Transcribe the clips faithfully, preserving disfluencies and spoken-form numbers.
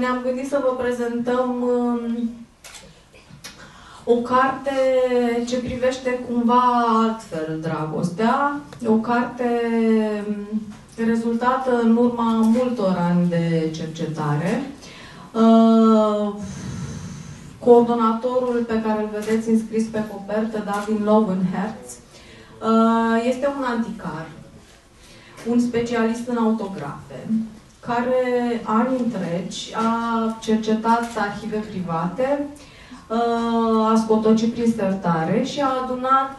Ne-am gândit să vă prezentăm um, o carte ce privește cumva altfel dragostea. O carte rezultată în urma multor ani de cercetare. Uh, coordonatorul pe care îl vedeți înscris pe copertă, David Löwenherz, uh, este un anticar, un specialist în autografe, care ani întregi a cercetat arhive private, a scotocit prin sertare și a adunat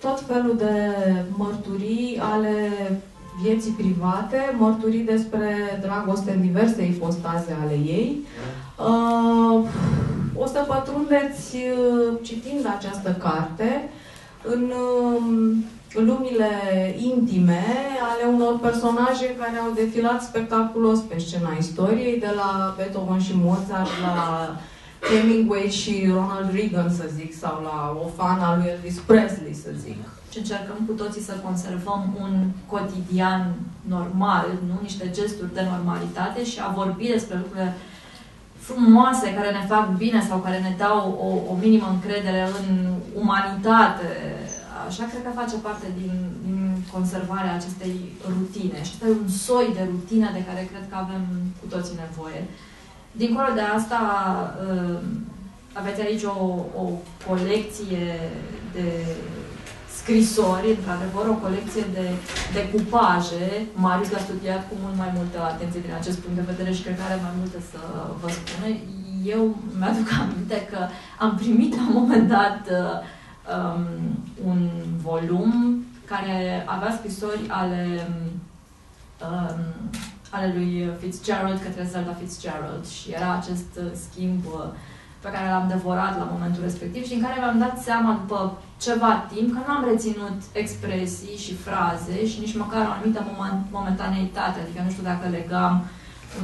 tot felul de mărturii ale vieții private, mărturii despre dragoste în diverse ipostaze ale ei. O să pătrundeți, citind această carte, în lumile intime ale unor personaje care au defilat spectaculos pe scena istoriei, de la Beethoven și Mozart, la Hemingway și Ronald Reagan, să zic, sau la o fana lui Elvis Presley, să zic. Și încercăm cu toții să conservăm un cotidian normal, nu? Niște gesturi de normalitate și a vorbi despre lucrurile frumoase care ne fac bine sau care ne dau o, o minimă încredere în umanitate. Așa cred că face parte din, din conservarea acestei rutine. Și asta e un soi de rutină de care cred că avem cu toții nevoie. Dincolo de asta, aveți aici o, o colecție de scrisori, într-adevăr, o colecție de decupaje. Marius l-a studiat cu mult mai multă atenție din acest punct de vedere și cred că are mai multe să vă spune. Eu mi-aduc aminte că am primit la un moment dat Um, un volum care avea scrisori ale, um, ale lui Fitzgerald către Zelda Fitzgerald și era acest schimb pe care l-am devorat la momentul respectiv și în care mi-am dat seama după ceva timp că nu am reținut expresii și fraze și nici măcar o anumită momentaneități, adică nu știu dacă legam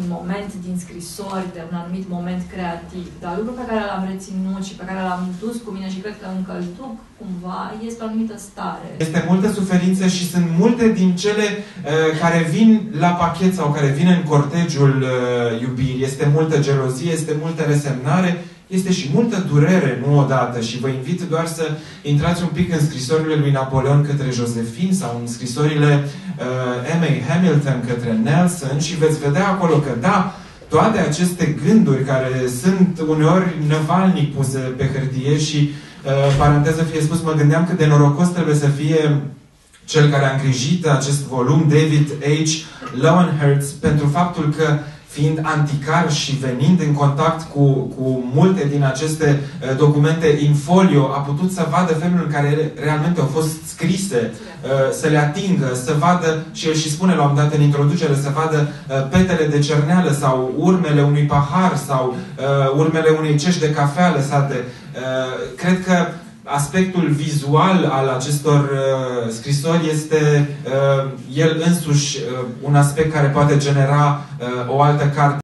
un moment din scrisori, de un anumit moment creativ. Dar lucrul pe care l-am reținut și pe care l-am dus cu mine și cred că încă îl duc cumva, este o anumită stare. Este multă suferință și sunt multe din cele uh, care vin la pachet sau care vin în cortegiul uh, iubirii. Este multă gelozie, este multă resemnare, este și multă durere, nu odată. Și vă invit doar să intrați un pic în scrisorile lui Napoleon către Josephine sau în scrisorile uh, Emma Hamilton către Nelson și veți vedea acolo că, da, toate aceste gânduri care sunt uneori năvalnic puse pe hârtie și, uh, paranteză fie spus, mă gândeam cât de norocos trebuie să fie cel care a îngrijit acest volum, David H. Lowenhardts, pentru faptul că fiind anticar și venind în contact cu, cu multe din aceste documente in folio, a putut să vadă felul în care realmente au fost scrise, să le atingă, să vadă, și el și spune la un dat în introducere, să vadă petele de cerneală sau urmele unui pahar sau urmele unei cești de cafea lăsate. Cred că aspectul vizual al acestor uh, scrisori este uh, el însuși uh, un aspect care poate genera uh, o altă carte.